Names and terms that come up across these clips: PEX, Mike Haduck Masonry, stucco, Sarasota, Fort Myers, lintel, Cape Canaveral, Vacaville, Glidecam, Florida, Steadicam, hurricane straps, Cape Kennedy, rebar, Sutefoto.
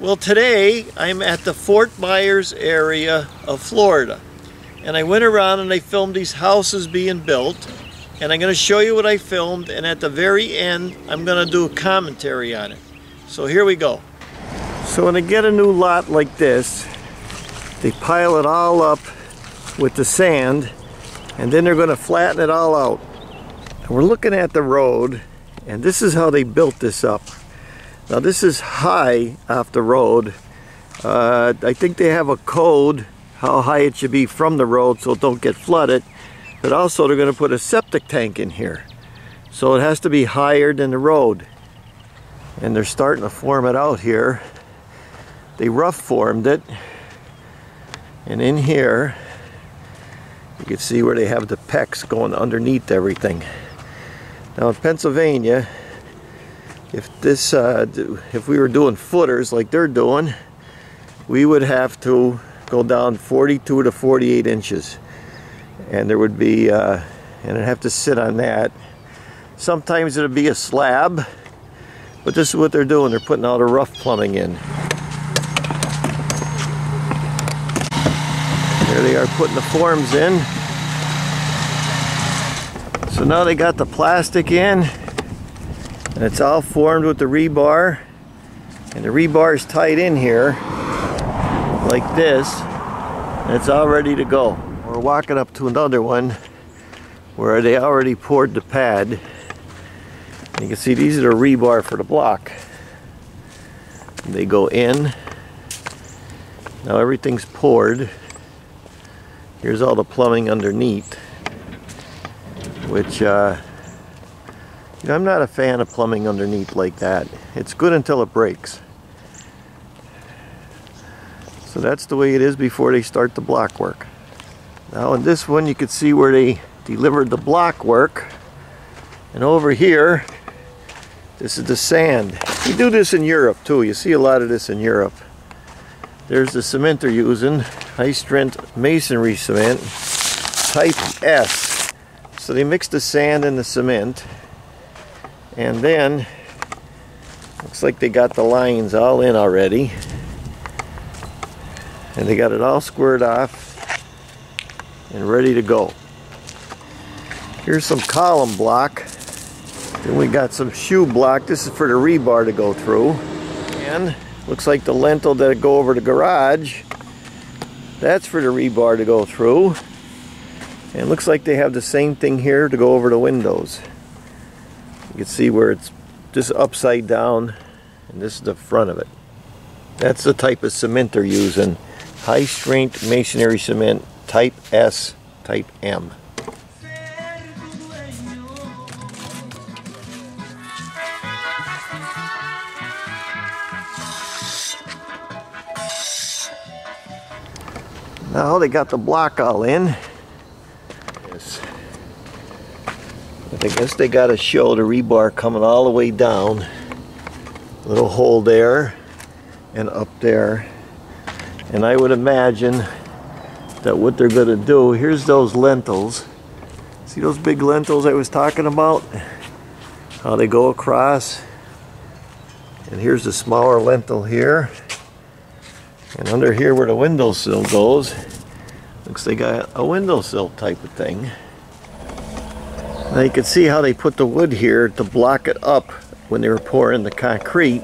Well, today I'm at the Fort Myers area of Florida, and I went around and I filmed these houses being built, and I'm going to show you what I filmed, and at the very end I'm going to do a commentary on it. So here we go. So when I get a new lot like this, they pile it all up with the sand, and then they're going to flatten it all out. And we're looking at the road, and this is how they built this up. Now this is high off the road. I think they have a code how high it should be from the road so it don't get flooded, but also they're going to put a septic tank in here, so it has to be higher than the road. And they're starting to form it out here. They rough formed it, and in here you can see where they have the PEX going underneath everything. Now in Pennsylvania, if this if we were doing footers like they're doing, we would have to go down 42 to 48 inches, and there would be and I'd have to sit on that. Sometimes it'll be a slab, but this is what they're doing. They're putting all the rough plumbing in. There they are putting the forms in. So now they got the plastic in, and it's all formed with the rebar, and the rebar is tied in here like this, and it's all ready to go. We're walking up to another one where they already poured the pad. And you can see these are the rebar for the block. And they go in. Now everything's poured. Here's all the plumbing underneath, which you know, I'm not a fan of plumbing underneath like that. It's good until it breaks. So that's the way it is before they start the block work. Now in this one you can see where they delivered the block work. And over here, this is the sand. You do this in Europe too. You see a lot of this in Europe. There's the cement they're using. High strength masonry cement. Type S. So they mix the sand and the cement. And then, looks like they got the lines all in already. And they got it all squared off and ready to go. Here's some column block. Then we got some shoe block. This is for the rebar to go through. And looks like the lintel that go over the garage, that's for the rebar to go through. And looks like they have the same thing here to go over the windows. You can see where it's just upside down, and this is the front of it. That's the type of cement they're using. High strength masonry cement, type S, type M. Now they got the block all in. I guess they got to show the rebar coming all the way down. Little hole there and up there. And I would imagine that what they're going to do, here's those lintels. See those big lintels I was talking about? How they go across. And here's the smaller lintel here. And under here where the windowsill goes, looks like a windowsill type of thing. Now you can see how they put the wood here to block it up when they were pouring the concrete,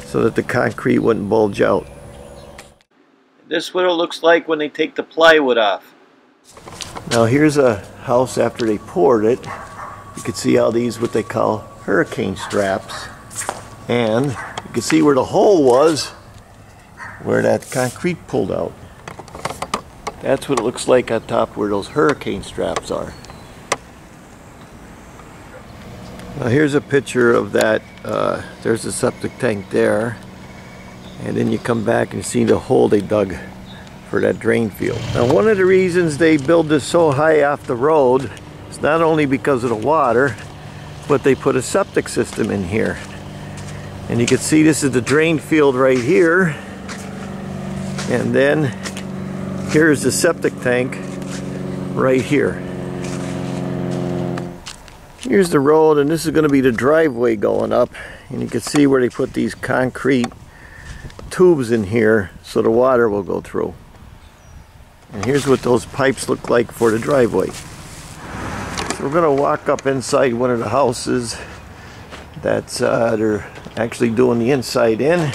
so that the concrete wouldn't bulge out. This is what it looks like when they take the plywood off. Now here's a house after they poured it. You can see how these, what they call hurricane straps. And you can see where the hole was, where that concrete pulled out. That's what it looks like on top where those hurricane straps are. Now here's a picture of that. There's a septic tank there, and then you come back and see the hole they dug for that drain field. Now one of the reasons they build this so high off the road is not only because of the water, but they put a septic system in here. And you can see this is the drain field right here, and then here's the septic tank right here. Here's the road, and this is going to be the driveway going up, and you can see where they put these concrete tubes in here so the water will go through. And here's what those pipes look like for the driveway. So we're going to walk up inside one of the houses that's they're actually doing the inside in, and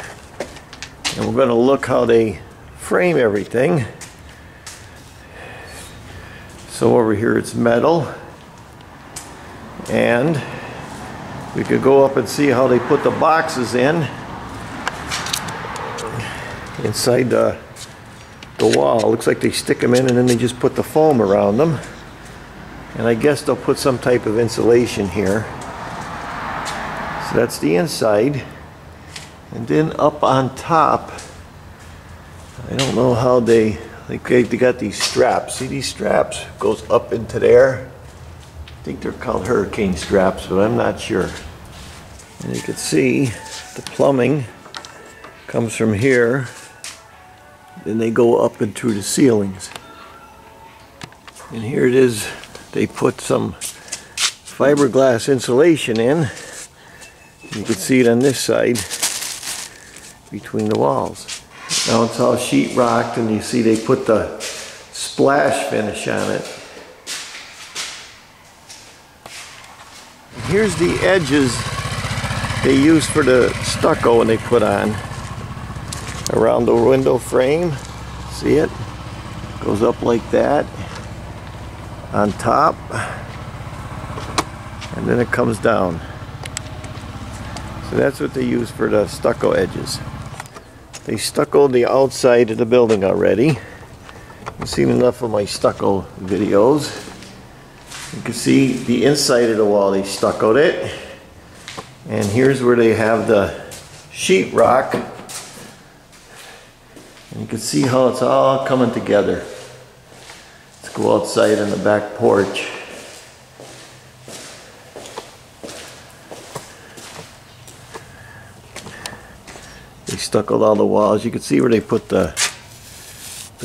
we're going to look how they frame everything. So over here it's metal, and we could go up and see how they put the boxes in inside the wall. It looks like they stick them in and then they just put the foam around them, and I guess they'll put some type of insulation here. So that's the inside, and then up on top, I don't know how they got these straps. See, these straps goes up into there. I think they're called hurricane straps, but I'm not sure. And you can see the plumbing comes from here, then they go up and through the ceilings. And here it is, they put some fiberglass insulation in. You can see it on this side between the walls. Now it's all sheetrocked, and you see they put the splash finish on it. Here's the edges they use for the stucco, and they put on around the window frame. See it? Goes up like that on top, and then it comes down. So that's what they use for the stucco edges. They stuccoed the outside of the building already. You've seen enough of my stucco videos. You can see the inside of the wall, they stuccoed it. And here's where they have the sheetrock. And you can see how it's all coming together. Let's go outside on the back porch. They stuccoed all the walls. You can see where they put the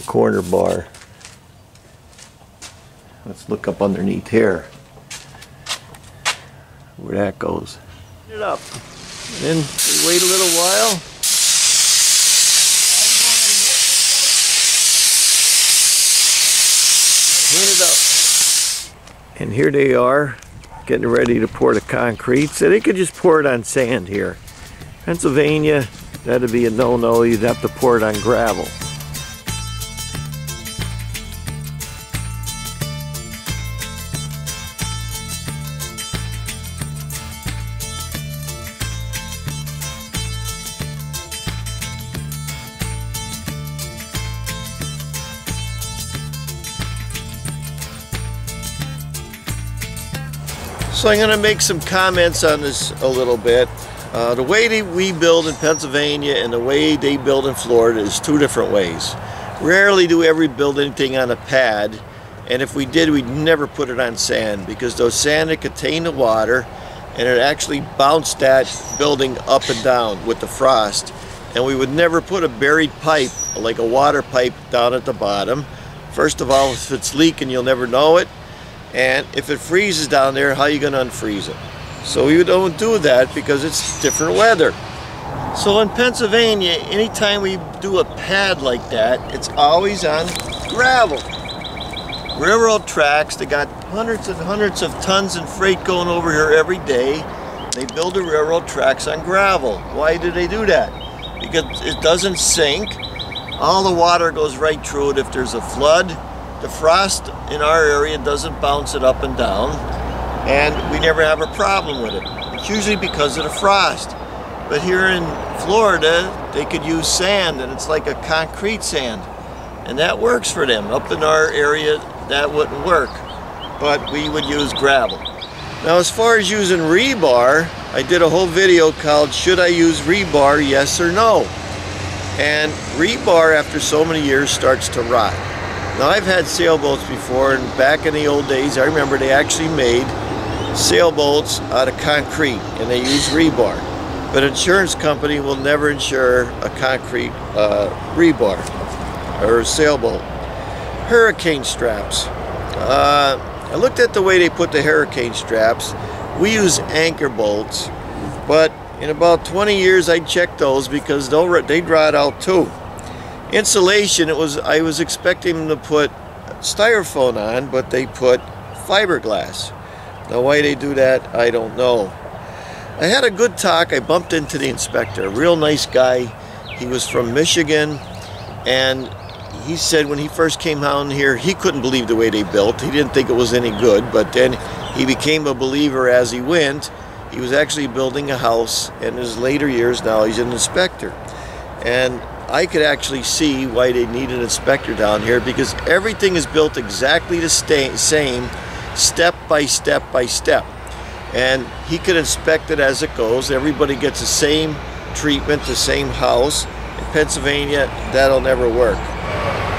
corner bar. Let's look up underneath here where that goes. It up, and then we wait a little while. Clean it up. And here they are getting ready to pour the concrete. So they could just pour it on sand here. Pennsylvania, that'd be a no-no. You'd have to pour it on gravel. So I'm going to make some comments on this a little bit. The way that we build in Pennsylvania and the way they build in Florida is two different ways. Rarely do we ever build anything on a pad, and if we did, we'd never put it on sand, because those sand that contained the water, and it actually bounced that building up and down with the frost, and we would never put a buried pipe, like a water pipe, down at the bottom. First of all, if it's leaking, you'll never know it, and if it freezes down there, how are you going to unfreeze it? So we don't do that because it's different weather. So in Pennsylvania, anytime we do a pad like that, it's always on gravel. Railroad tracks, they got hundreds and hundreds of tons of freight going over here every day. They build the railroad tracks on gravel. Why do they do that? Because it doesn't sink. All the water goes right through it if there's a flood. The frost in our area doesn't bounce it up and down, and we never have a problem with it. It's usually because of the frost. But here in Florida, they could use sand, and it's like a concrete sand, and that works for them. Up in our area, that wouldn't work, but we would use gravel. Now, as far as using rebar, I did a whole video called "Should I Use Rebar? Yes or No?" And rebar, after so many years, starts to rot. Now, I've had sailboats before, and back in the old days, I remember they actually made sailboats out of concrete, and they use rebar. But insurance company will never insure a concrete rebar or a sailboat. Hurricane straps. I looked at the way they put the hurricane straps. We use anchor bolts, but In about 20 years, I'd check those because they'd rot out too. Insulation, I was expecting them to put styrofoam on, but they put fiberglass. Now why they do that, I don't know. I had a good talk. I bumped into the inspector, a real nice guy. He was from Michigan, and he said when he first came down here, he couldn't believe the way they built. He didn't think it was any good, but then he became a believer as he went. He was actually building a house, and in his later years now he's an inspector. And I could actually see why they need an inspector down here, because everything is built exactly the same, step by step by step. And he could inspect it as it goes. Everybody gets the same treatment, the same house. In Pennsylvania, that'll never work.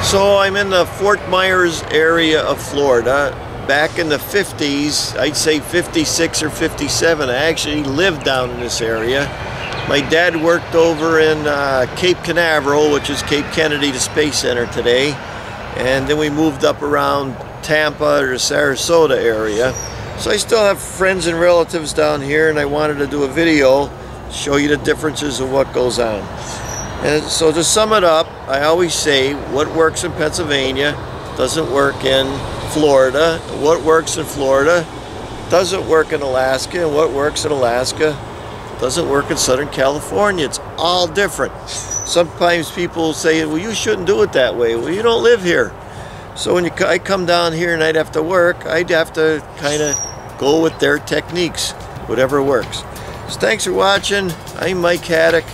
So I'm in the Fort Myers area of Florida. Back in the 50s, I'd say 56 or 57, I actually lived down in this area. My dad worked over in Cape Canaveral, which is Cape Kennedy, the Space Center today. And then we moved up around Tampa or Sarasota area. So I still have friends and relatives down here, and I wanted to do a video to show you the differences of what goes on. And so to sum it up, I always say what works in Pennsylvania doesn't work in Florida. What works in Florida doesn't work in Alaska. And what works in Alaska doesn't work in Southern California. It's all different. Sometimes people say, well, you shouldn't do it that way. Well, you don't live here. So when I come down here and I'd have to work, I'd have to kind of go with their techniques, whatever works. So thanks for watching. I'm Mike Haduck.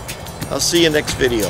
I'll see you next video.